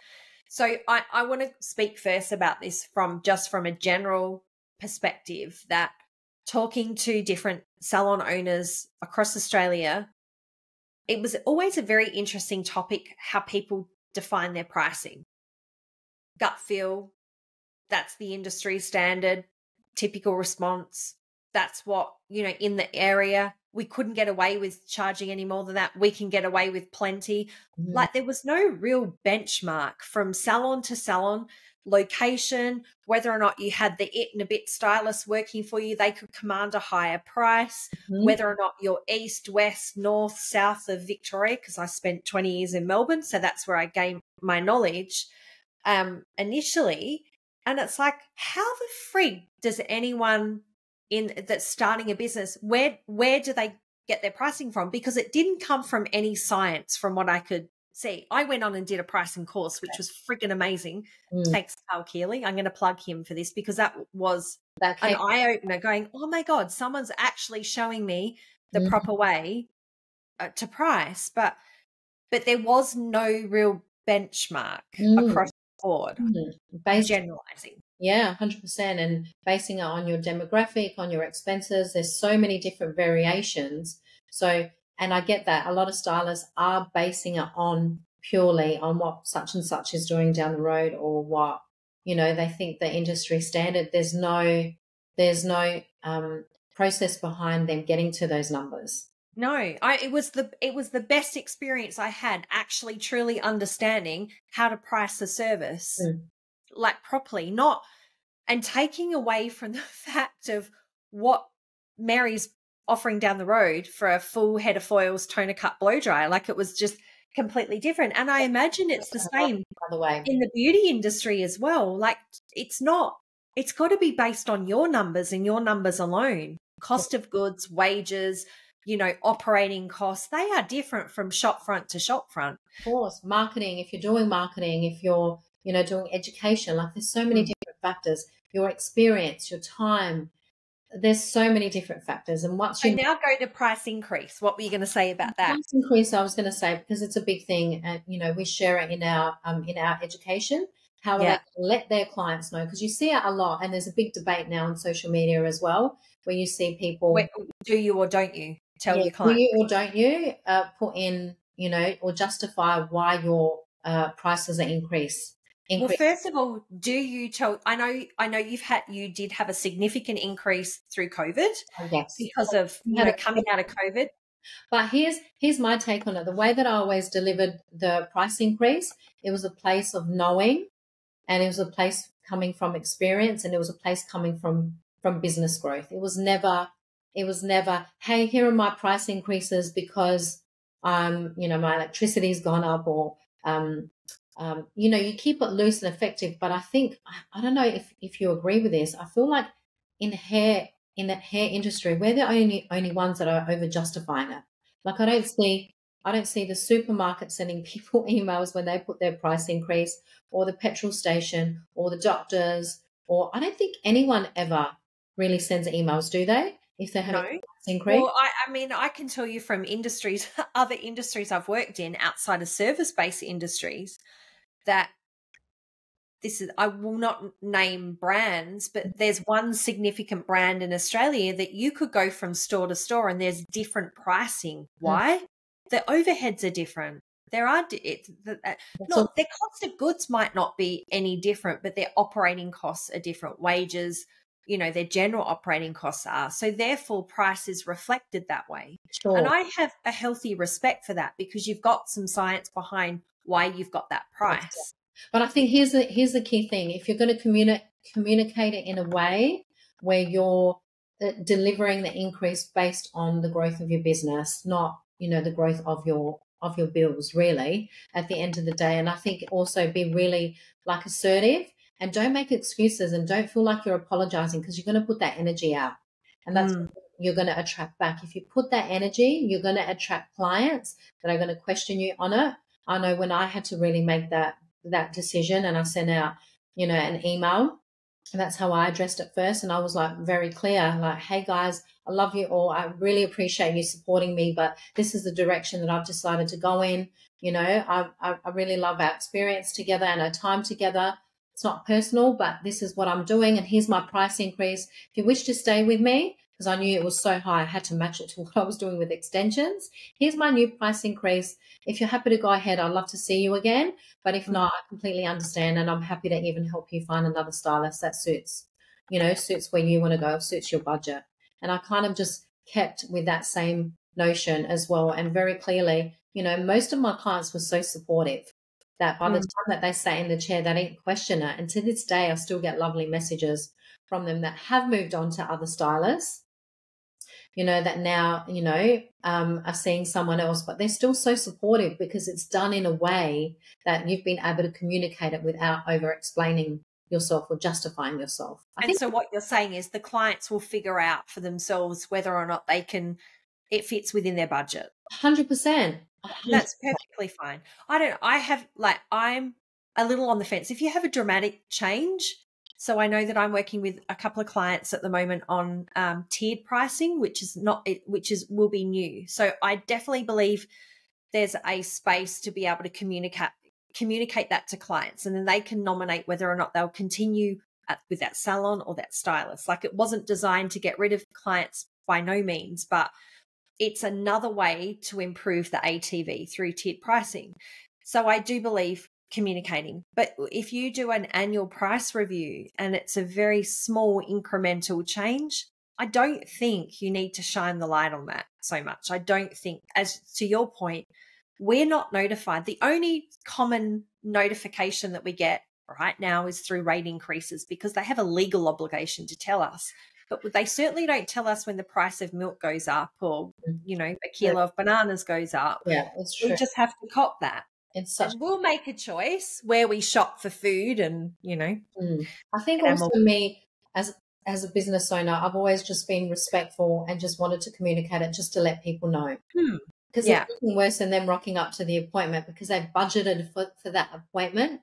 So I, I want to speak first about this from just from a general perspective, that talking to different salon owners across Australia, it was always a very interesting topic, how people define their pricing. Gut feel, that's the industry standard, typical response. That's what, you know, in the area, we couldn't get away with charging any more than that. We can get away with plenty. Mm. Like there was no real benchmark from salon to salon, location, whether or not you had the it and a bit stylist working for you, they could command a higher price, mm. whether or not you're east, west, north, south of Victoria, because I spent twenty years in Melbourne. So that's where I gained my knowledge um, initially. And it's like, how the frig does anyone in that's starting a business, where where do they get their pricing from? Because it didn't come from any science from what I could see. I went on and did a pricing course, which was freaking amazing. Mm. Thanks, Carl Keeley. I'm going to plug him for this, because that was that an eye-opener, going, oh, my God, someone's actually showing me the mm. proper way uh, to price. But but there was no real benchmark mm. across the board, mm. generalizing. Yeah, one hundred percent. And basing it on your demographic, on your expenses, there's so many different variations. So, and I get that a lot of stylists are basing it on purely on what such and such is doing down the road, or what You know, they think the industry standard, there's no there's no um, process behind them getting to those numbers. No, I, it was the it was the best experience I had actually truly understanding how to price a service mm. like properly, not and taking away from the fact of what Mary's offering down the road for a full head of foils, toner, cut, blow dry. Like, it was just completely different. And I imagine it's the same in the beauty industry as well. Like, it's not, it's got to be based on your numbers and your numbers alone. Cost of goods, wages, you know, operating costs, they are different from shop front to shop front. Of course, marketing, if you're doing marketing, if you're, you know, doing education, like there's so many different factors, your experience, your time, there's so many different factors. And once you so now go to price increase, what were you going to say about that? Price increase, I was going to say, because it's a big thing, and you know, we share it in our um in our education, how yeah. they let their clients know, because you see it a lot, and there's a big debate now on social media as well, where you see people Wait, do you or don't you tell yeah, your clients? Do you or don't you uh, put in, you know, or justify why your uh, prices are increased? Increase. Well, first of all, do you tell? I know, I know you've had, you did have a significant increase through COVID, yes, because of you know, coming out of COVID. But here's here's my take on it. The way that I always delivered the price increase, it was a place of knowing, and it was a place coming from experience, and it was a place coming from from business growth. It was never, it was never, hey, here are my price increases because um, you know, my electricity's gone up, or um. Um, you know, you keep it loose and effective. But I think, I don't know if, if you agree with this, I feel like in hair, in the hair industry, we're the only only ones that are over justifying it. Like, I don't see, I don't see the supermarket sending people emails when they put their price increase, or the petrol station, or the doctors, or I don't think anyone ever really sends emails, do they? If they have no. a price increase. Well, I, I mean, I can tell you from industries, other industries I've worked in outside of service-based industries, that this is, I will not name brands, but there's one significant brand in Australia that you could go from store to store and there's different pricing. Why? Mm. The overheads are different. There are it, the, uh, not, their cost of goods might not be any different, but their operating costs are different. Wages, you know, their general operating costs are. So therefore price is reflected that way. Sure. And I have a healthy respect for that, because you've got some science behind why you've got that price. But I think here's the, here's the key thing. If you're going to communi- communicate it in a way where you're uh, delivering the increase based on the growth of your business, not, you know, the growth of your of your bills really at the end of the day. And I think also be really like assertive, and don't make excuses, and don't feel like you're apologizing, because you're going to put that energy out, and that's mm. what you're going to attract back. If you put that energy, you're going to attract clients that are going to question you on it. I know when I had to really make that that decision, and I sent out, you know, an email, and that's how I addressed it first. And I was like very clear, like, hey guys, I love you all. I really appreciate you supporting me, but this is the direction that I've decided to go in. You know, I, I, I really love our experience together and our time together. It's not personal, but this is what I'm doing, and here's my price increase. If you wish to stay with me, because I knew it was so high, I had to match it to what I was doing with extensions. Here's my new price increase. If you're happy to go ahead, I'd love to see you again. But if not, I completely understand, and I'm happy to even help you find another stylist that suits, you know, suits where you want to go, suits your budget. And I kind of just kept with that same notion as well. And very clearly, you know, most of my clients were so supportive that by the time that they sat in the chair, they didn't question it. And to this day, I still get lovely messages from them that have moved on to other stylists, you know, that now, you know, um, are seeing someone else, but they're still so supportive because it's done in a way that you've been able to communicate it without over-explaining yourself or justifying yourself. I and think so what you're saying is the clients will figure out for themselves whether or not they can, it fits within their budget. one hundred percent. That's perfectly fine. I don't, I have like, I'm a little on the fence. If you have a dramatic change, so I know that I'm working with a couple of clients at the moment on um, tiered pricing, which is not, which is, will be new. So I definitely believe there's a space to be able to communicate, communicate that to clients, and then they can nominate whether or not they'll continue at, with that salon or that stylist. Like, it wasn't designed to get rid of clients by no means, but it's another way to improve the A T V through tiered pricing. So I do believe communicating. But if you do an annual price review and it's a very small incremental change, I don't think you need to shine the light on that so much. I don't think, as to your point, we're not notified. The only common notification that we get right now is through rate increases, because they have a legal obligation to tell us. But they certainly don't tell us when the price of milk goes up, or, you know, a kilo yeah. of bananas goes up. Yeah, that's true. We just have to cop that. It's such and we'll make a choice where we shop for food and, you know. Mm. I think also for me, as as a business owner, I've always just been respectful and just wanted to communicate it just to let people know. Hmm. Because yeah. it's nothing worse than them rocking up to the appointment because they've budgeted for, for that appointment.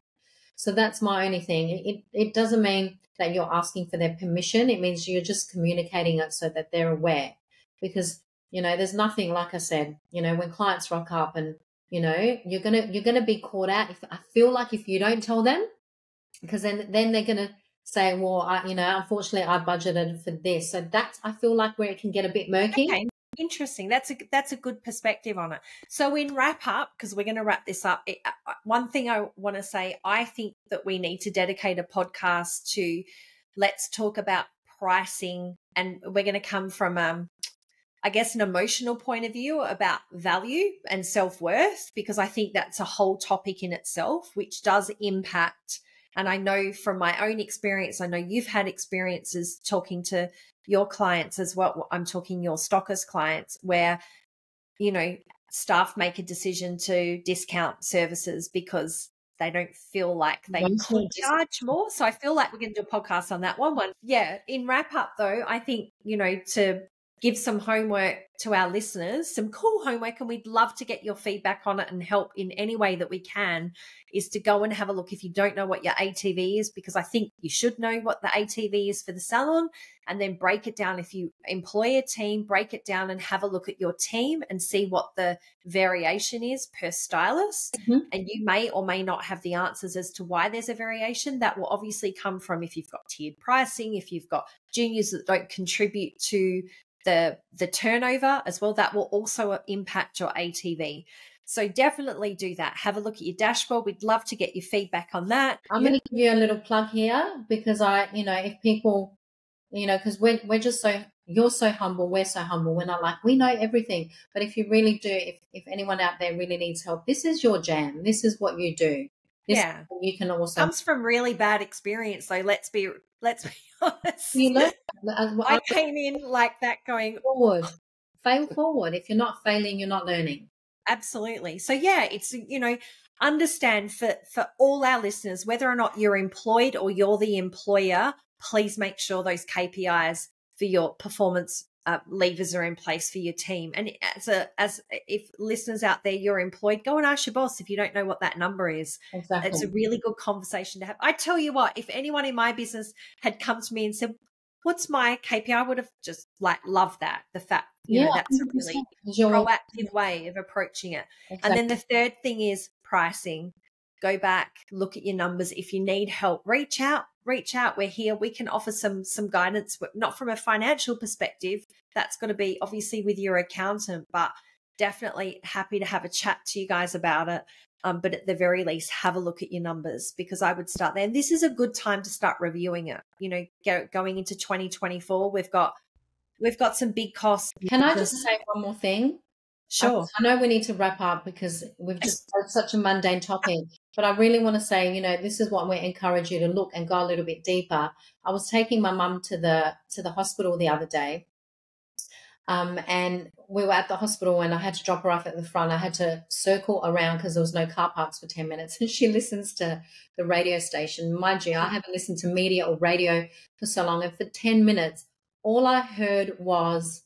So that's my only thing. It, it doesn't mean that you're asking for their permission. It means you're just communicating it so that they're aware. Because, you know, there's nothing, like I said, you know, when clients rock up and, you know, you're going to you're gonna be caught out. If, I feel like if you don't tell them, because then, then they're going to say, well, I, you know, unfortunately I budgeted for this. So that's, I feel like, where it can get a bit murky. Okay. Interesting. That's a that's a good perspective on it. So in wrap up, because we're going to wrap this up, it, uh, one thing I want to say, I think that we need to dedicate a podcast to, let's talk about pricing, and we're going to come from, um, I guess, an emotional point of view about value and self-worth, because I think that's a whole topic in itself, which does impact. And I know from my own experience, I know you've had experiences talking to your clients as well. I'm talking your stockers clients, where, you know, staff make a decision to discount services because they don't feel like they can charge more. So I feel like we're going to do a podcast on that one. One, yeah. In wrap up, though, I think, you know, to give some homework to our listeners, some cool homework, and we'd love to get your feedback on it and help in any way that we can, is to go and have a look if you don't know what your A T V is, because I think you should know what the A T V is for the salon, and then break it down. If you employ a team, break it down and have a look at your team and see what the variation is per stylist. Mm-hmm. And you may or may not have the answers as to why there's a variation. That will obviously come from if you've got tiered pricing, if you've got juniors that don't contribute to the the turnover as well, that will also impact your A T V. So definitely do that. Have a look at your dashboard. We'd love to get your feedback on that. I'm going to give you a little plug here, because I, you know, if people, you know, because we're, we're just so, you're so humble, we're so humble. We're not like, we know everything. But if you really do, if, if anyone out there really needs help, this is your jam. This is what you do. This yeah. is what you can also. It comes from really bad experience. So let's be, let's be honest. You know, I came in like that, going forward, fail forward. If you're not failing, you're not learning. Absolutely. So yeah, it's, you know, understand for, for all our listeners, whether or not you're employed or you're the employer, please make sure those K P Is for your performance uh, levers are in place for your team. And as a, as if listeners out there, you're employed, go and ask your boss if you don't know what that number is. Exactly. It's a really good conversation to have. I tell you what, if anyone in my business had come to me and said, what's my K P I? I would have just like loved that. The fact, you yeah, know, that's a really proactive way of approaching it. Exactly. And then the third thing is pricing. Go back, look at your numbers. If you need help, reach out, reach out. We're here. We can offer some, some guidance, but not from a financial perspective. That's got to be obviously with your accountant, but definitely happy to have a chat to you guys about it. Um, but at the very least, have a look at your numbers, because I would start there. And this is a good time to start reviewing it. You know, go, going into twenty twenty-four, we've got we've got some big costs. Can I just say one more thing? Sure. I, I know we need to wrap up because we've just had such a mundane topic, but I really want to say, you know, this is what we encourage you to look and go a little bit deeper. I was taking my mum to the to the hospital the other day. Um, and we were at the hospital and I had to drop her off at the front. I had to circle around because there was no car parks for ten minutes. And she listens to the radio station. Mind you, I haven't listened to media or radio for so long. And for ten minutes, all I heard was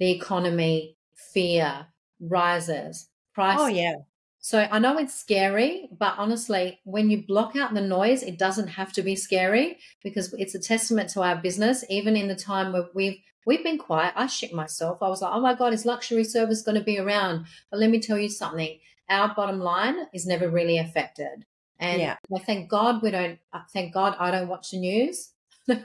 the economy, fear, rises, prices. Oh, yeah. So I know it's scary, but honestly, when you block out the noise, it doesn't have to be scary, because it's a testament to our business. Even in the time where we've We've been quiet. I shit myself. I was like, oh, my God, is luxury service going to be around? But let me tell you something. Our bottom line is never really affected. And yeah. well, thank God we don't – thank God I don't watch the news.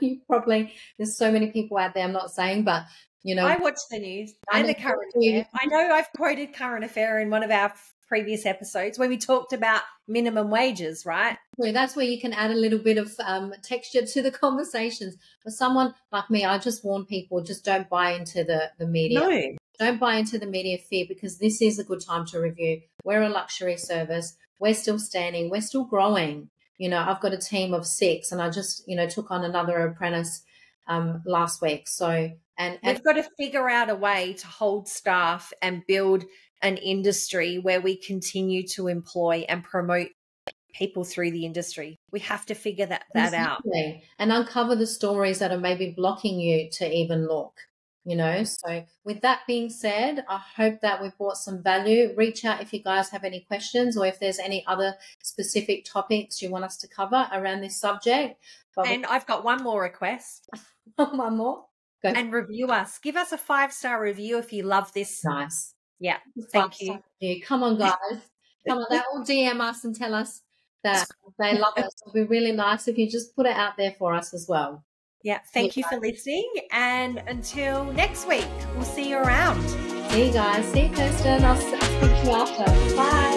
You probably – there's so many people out there, I'm not saying, but, you know. I watch the news and the current affairs. I know I've quoted current affair in one of our previous episodes when we talked about minimum wages, right? So that's where you can add a little bit of um, texture to the conversations. For someone like me, I just warn people, just don't buy into the, the media. No. Don't buy into the media fear, because this is a good time to review. We're a luxury service. We're still standing. We're still growing. You know, I've got a team of six, and I just, you know, took on another apprentice um, last week. So, and, and we've got to figure out a way to hold staff and build an industry where we continue to employ and promote people through the industry. We have to figure that, that exactly. out. And uncover the stories that are maybe blocking you to even look. You know, so with that being said, I hope that we've brought some value. Reach out if you guys have any questions or if there's any other specific topics you want us to cover around this subject. But and I've got one more request. One more? Go. And review us. Give us a five-star review if you love this. Nice. Yeah, thank you. Review. Come on, guys. Come on, they all D M us and tell us that they love us. It would be really nice if you just put it out there for us as well. Yeah, thank you for listening. And until next week, we'll see you around. See you guys. See you, Kirsten. I'll speak to you after. Bye.